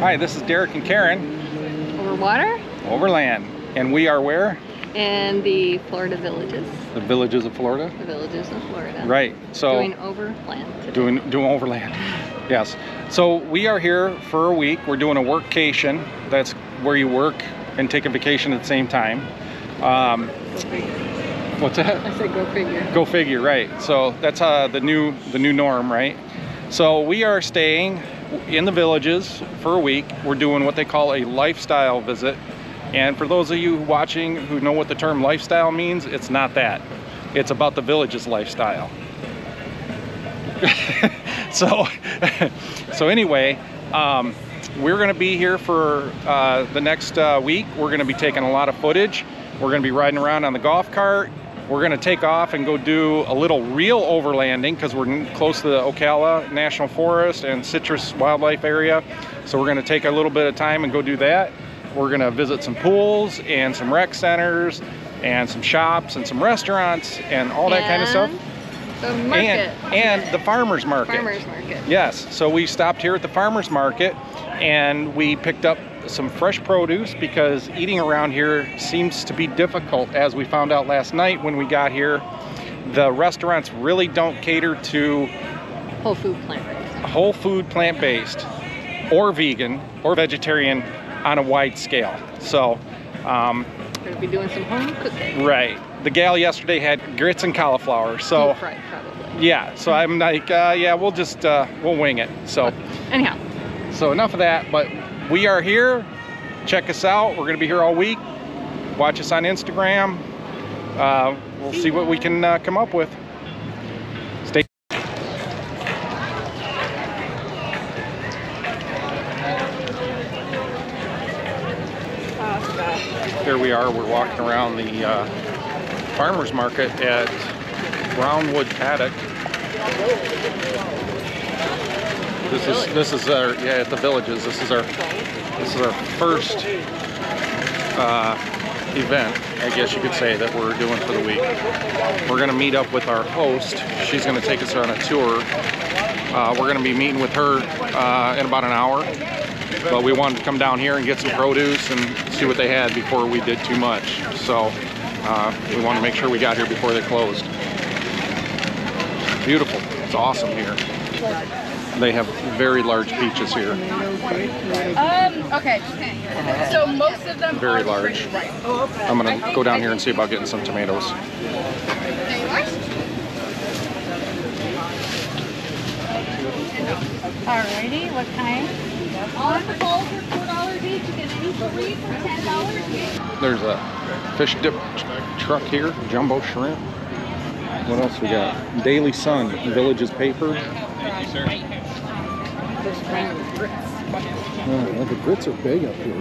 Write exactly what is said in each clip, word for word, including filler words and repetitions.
Hi, this is Derek and Karen. Over water. Overland. And we are where? And the Florida Villages. The Villages of Florida? The Villages of Florida. Right. So doing overland today. Doing, doing overland. Yes. So we are here for a week. We're doing a workcation. That's where you work and take a vacation at the same time. Um, go figure. What's that? I said go figure. Go figure, right. So that's uh, the new the new norm, right? So we are staying in the Villages for a week. We're doing what they call a lifestyle visit. And for those of you watching who know what the term lifestyle means, it's not that. It's about the Villages lifestyle. so, so anyway, um, we're gonna be here for uh, the next uh, week. We're gonna be taking a lot of footage. We're gonna be riding around on the golf cart. We're gonna take off and go do a little real overlanding because we're close to the Ocala National Forest and Citrus Wildlife Area. So we're gonna take a little bit of time and go do that. We're gonna visit some pools and some rec centers and some shops and some restaurants and all that and kind of stuff. The market. And, and the farmers market. Farmers market. Yes, so we stopped here at the farmers market and we picked up some fresh produce because eating around here seems to be difficult. As we found out last night when we got here, the restaurants really don't cater to whole food plant-based. Whole food plant-based or vegan or vegetarian on a wide scale. So um we're gonna be doing some home cooking. Right. The gal yesterday had grits and cauliflower, so deep fried, probably. Yeah, so I'm like uh yeah, we'll just uh we'll wing it. So anyhow, so enough of that, but we are here. Check us out. We're gonna be here all week. Watch us on Instagram. Uh we'll see what we can uh, come up with. Here we are, we're walking around the uh, farmers market at Brownwood Paddock. This is this is our yeah at the Villages. This is our this is our first uh, event, I guess you could say, that we're doing for the week. We're gonna meet up with our host. She's gonna take us on a tour. Uh, we're gonna be meeting with her uh, in about an hour. But we wanted to come down here and get some produce and see what they had before we did too much. So uh, we want to make sure we got here before they closed. It's beautiful. It's awesome here. They have very large peaches here. Um, okay. So most of them very large. I'm going to go down here and see about getting some tomatoes. Alrighty, what kind? All of the bowls are four dollars each. You get any three for ten dollars. There's a fish dip truck here, jumbo shrimp. What else we got? Daily Sun, Villages paper. Thank you, sir. Oh, well, the grits are big up here.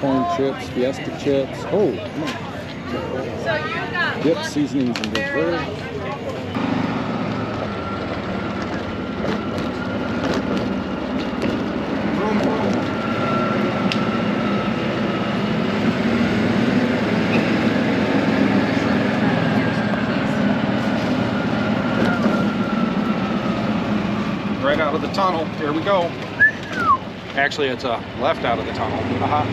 Corn chips, Fiesta chips. Oh, come on. So you got dip, seasonings, and dessert. Right out of the tunnel. Here we go. Actually, it's a uh, left out of the tunnel. Uh-huh.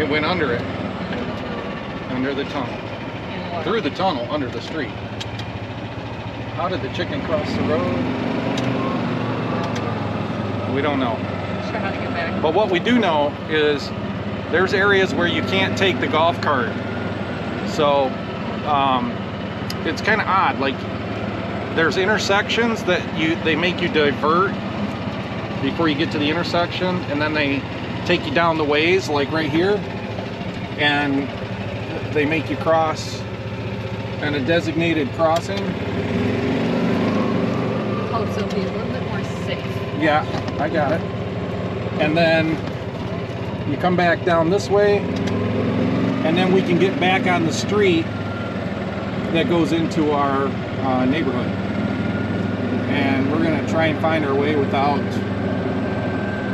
It went under it, under the tunnel, through the tunnel, under the street. How did the chicken cross the road? We don't know. Sure, how to get back. But what we do know is there's areas where you can't take the golf cart. So um, it's kind of odd. Like there's intersections that you they make you divert before you get to the intersection, and then they take you down the ways, like right here, and they make you cross at a designated crossing. Oh, so it'll be a little bit more safe. Yeah, I got it. And then you come back down this way, and then we can get back on the street that goes into our uh, neighborhood. And we're gonna try and find our way without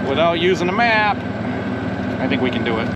without using a map, I think we can do it.